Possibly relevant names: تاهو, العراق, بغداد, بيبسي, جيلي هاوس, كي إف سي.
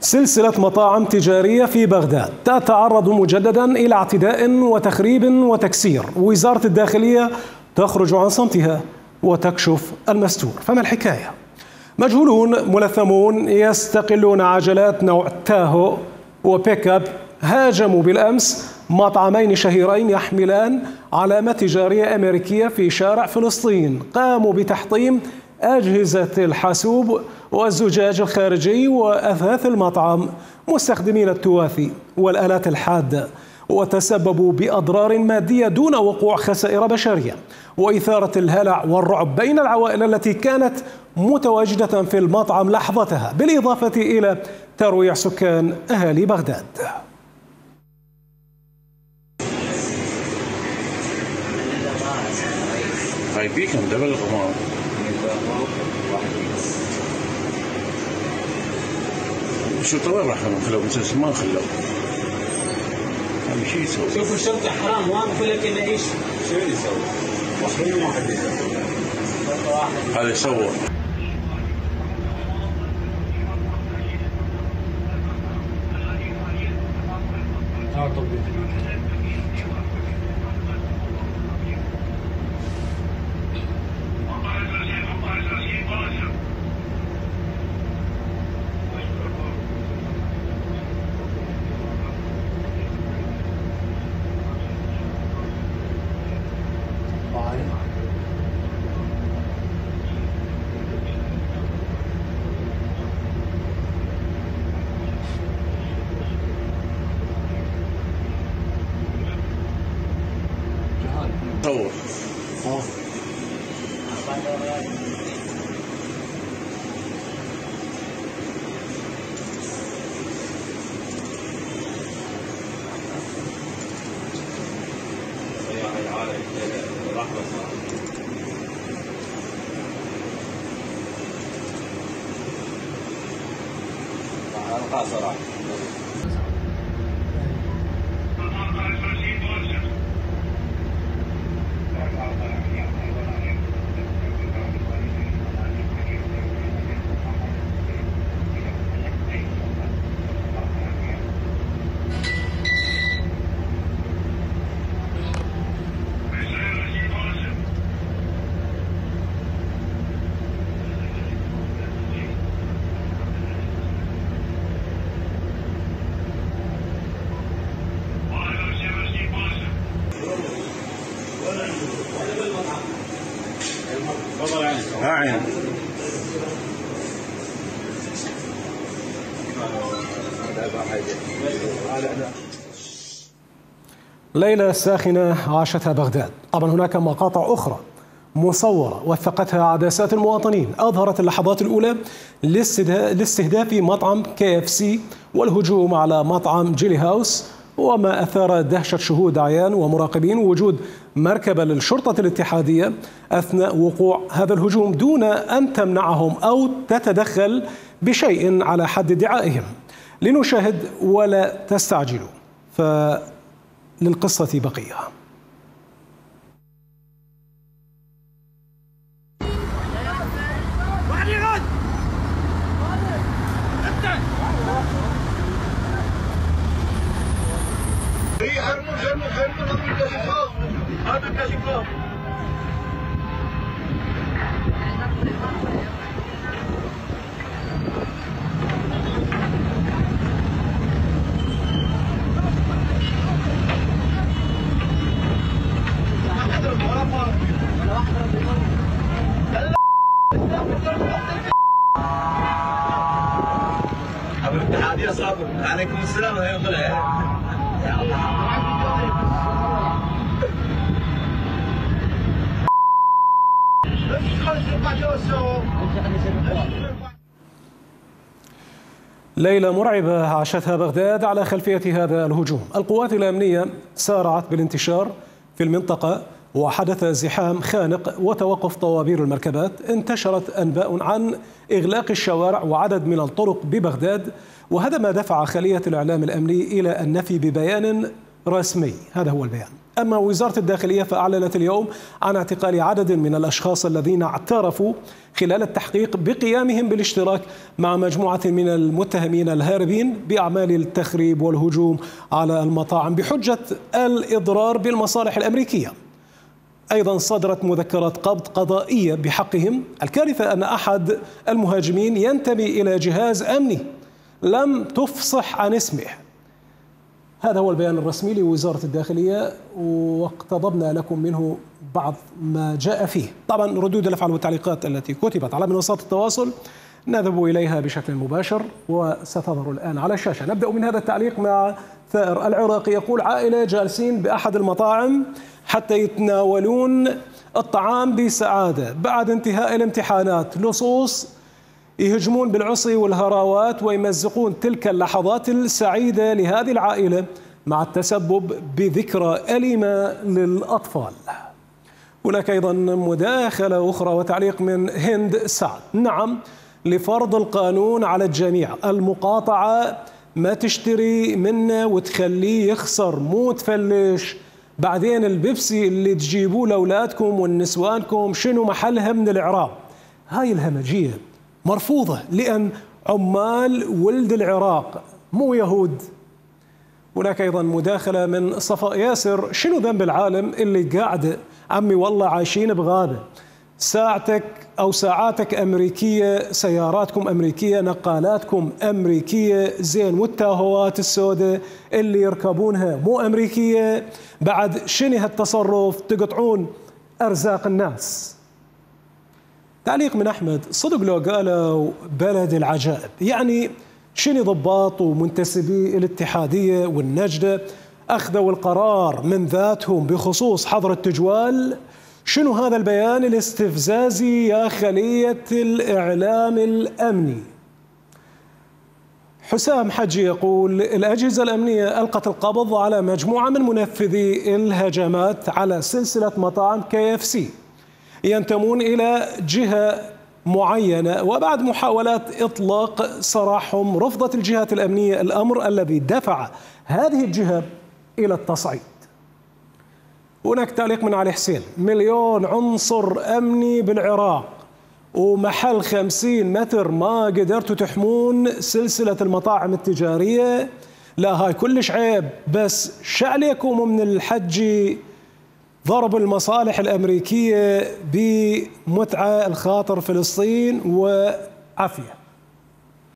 سلسلة مطاعم تجارية في بغداد تتعرض مجددا إلى اعتداء وتخريب وتكسير. وزارة الداخلية تخرج عن صمتها وتكشف المستور، فما الحكاية؟ مجهولون ملثمون يستقلون عجلات نوع تاهو وبيك اب هاجموا بالأمس مطعمين شهيرين يحملان علامة تجارية أمريكية في شارع فلسطين. قاموا بتحطيم أجهزة الحاسوب والزجاج الخارجي وأثاث المطعم مستخدمين التواثي والآلات الحادة، وتسببوا بأضرار مادية دون وقوع خسائر بشرية وإثارة الهلع والرعب بين العوائل التي كانت متواجدة في المطعم لحظتها، بالإضافة إلى ترويع سكان أهالي بغداد. هيبيكم دبل الغمار. شو طوال راح نخلوه بس ما خلوه. شو يسوي؟ شوفوا الشرطة حرام واقفة لك انه ايش؟ شو اللي يسوي؟ وصلنا ما حد يسوي. هذا يصور. صور ليلة ساخنة عاشتها بغداد. طبعا هناك مقاطع أخرى مصورة وثقتها عدسات المواطنين أظهرت اللحظات الأولى لاستهداف مطعم كي إف سي والهجوم على مطعم جيلي هاوس، وما أثار دهشة شهود عيان ومراقبين وجود مركبة للشرطة الاتحادية أثناء وقوع هذا الهجوم دون أن تمنعهم أو تتدخل بشيء على حد ادعائهم. لنشاهد ولا تستعجلوا، فللقصة بقية. عليكم السلام يا الله. ليلة مرعبة عاشتها بغداد على خلفية هذا الهجوم. القوات الأمنية سارعت بالانتشار في المنطقة وحدث زحام خانق وتوقف طوابير المركبات. انتشرت أنباء عن إغلاق الشوارع وعدد من الطرق ببغداد، وهذا ما دفع خلية الإعلام الأمني إلى النفي ببيان رسمي. هذا هو البيان: أما وزارة الداخلية فأعلنت اليوم عن اعتقال عدد من الأشخاص الذين اعترفوا خلال التحقيق بقيامهم بالاشتراك مع مجموعة من المتهمين الهاربين بأعمال التخريب والهجوم على المطاعم بحجة الإضرار بالمصالح الأمريكية. أيضا صدرت مذكرات قبض قضائية بحقهم. الكارثة أن أحد المهاجمين ينتمي إلى جهاز أمني لم تفصح عن اسمه. هذا هو البيان الرسمي لوزارة الداخلية واقتضبنا لكم منه بعض ما جاء فيه. طبعا ردود الأفعال والتعليقات التي كتبت على منصات التواصل نذهب إليها بشكل مباشر وستظهر الآن على الشاشة. نبدأ من هذا التعليق مع ثائر العراقي يقول: عائلة جالسين بأحد المطاعم حتى يتناولون الطعام بسعادة بعد انتهاء الامتحانات، لصوص يهجمون بالعصي والهراوات ويمزقون تلك اللحظات السعيدة لهذه العائلة مع التسبب بذكرى أليمة للأطفال. هناك أيضا مداخلة أخرى وتعليق من هند سعد: نعم، لفرض القانون على الجميع، المقاطعة ما تشتري منه وتخليه يخسر، مو تفلش. بعدين البيبسي اللي تجيبوه لأولادكم والنسوانكم شنو محلها من الإعراب؟ هاي الهمجية مرفوضة لأن عمال ولد العراق مو يهود. هناك أيضا مداخلة من صفاء ياسر: شنو ذنب العالم اللي قاعدة؟ عمي والله عايشين بغابة، ساعتك أو ساعاتك أمريكية، سياراتكم أمريكية، نقالاتكم أمريكية، زين والتاهوات السوداء اللي يركبونها مو أمريكية، بعد شنو هالتصرف؟ تقطعون أرزاق الناس. تعليق من أحمد: صدق لو قالوا بلد العجائب، يعني شنو ضباط ومنتسبي الاتحادية والنجدة أخذوا القرار من ذاتهم بخصوص حظر التجوال؟ شنو هذا البيان الاستفزازي يا خلية الإعلام الأمني؟ حسام حجي يقول: الأجهزة الأمنية ألقت القبض على مجموعة من منفذي الهجمات على سلسلة مطاعم كي إف سي ينتمون إلى جهة معينة، وبعد محاولات إطلاق سراحهم رفضت الجهات الأمنية الأمر الذي دفع هذه الجهة إلى التصعيد. هناك تعليق من علي حسين: مليون عنصر أمني بالعراق ومحل 50 متر ما قدرتوا تحمون سلسلة المطاعم التجارية، لا هاي كلش عيب، بس شعليكم من الحجي ضرب المصالح الأمريكية بمتعة الخاطر فلسطين وعافية.